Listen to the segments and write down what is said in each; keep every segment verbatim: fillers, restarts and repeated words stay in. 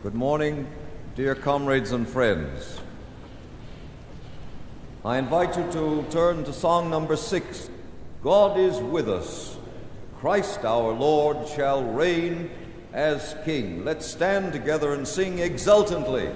Good morning, dear comrades and friends. I invite you to turn to song number six, God is with us. Christ our Lord shall reign as King. Let's stand together and sing exultantly.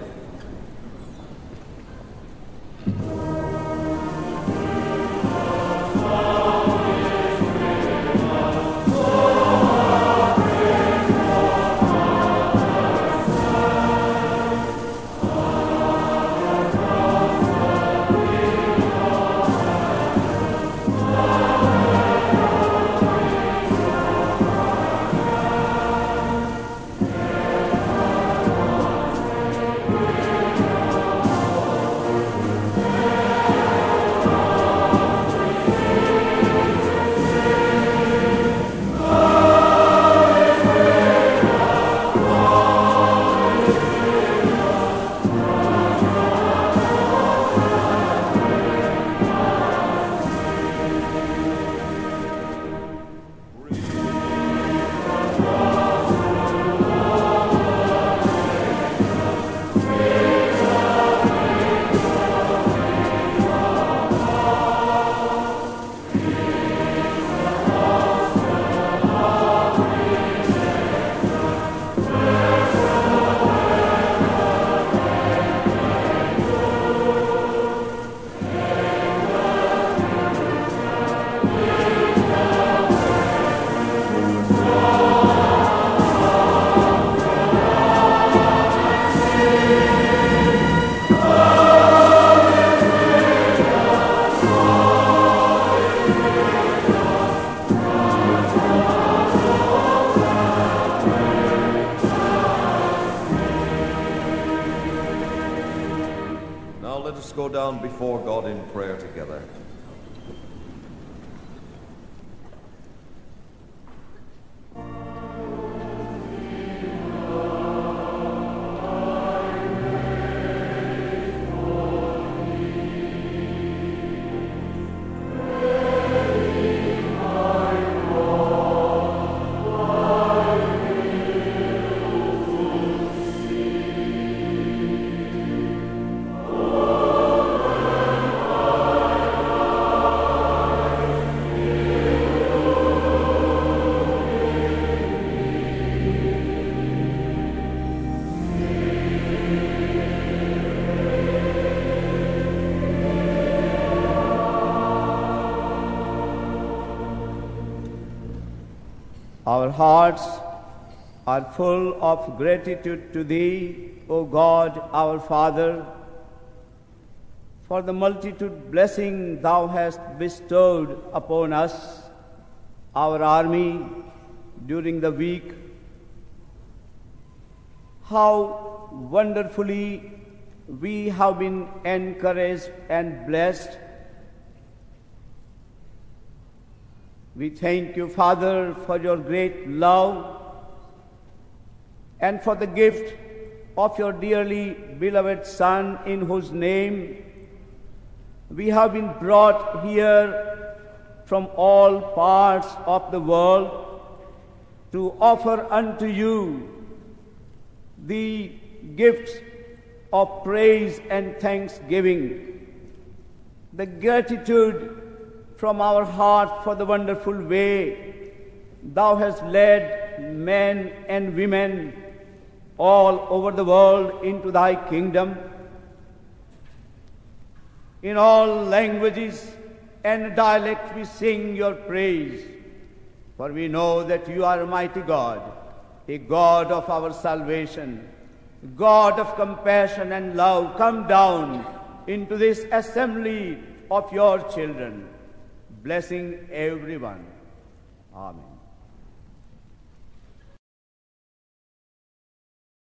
Go down before God in prayer together. Our hearts are full of gratitude to Thee, O God, our Father, for the multitude blessing Thou hast bestowed upon us, our army, during the week. How wonderfully we have been encouraged and blessed. We thank you, Father, for your great love and for the gift of your dearly beloved Son, in whose name we have been brought here from all parts of the world to offer unto you the gifts of praise and thanksgiving, the gratitude from our heart for the wonderful way Thou hast led men and women all over the world into Thy kingdom. In all languages and dialects we sing your praise, for we know that you are a mighty God, a God of our salvation, God of compassion and love. Come down into this assembly of your children, blessing everyone. Amen.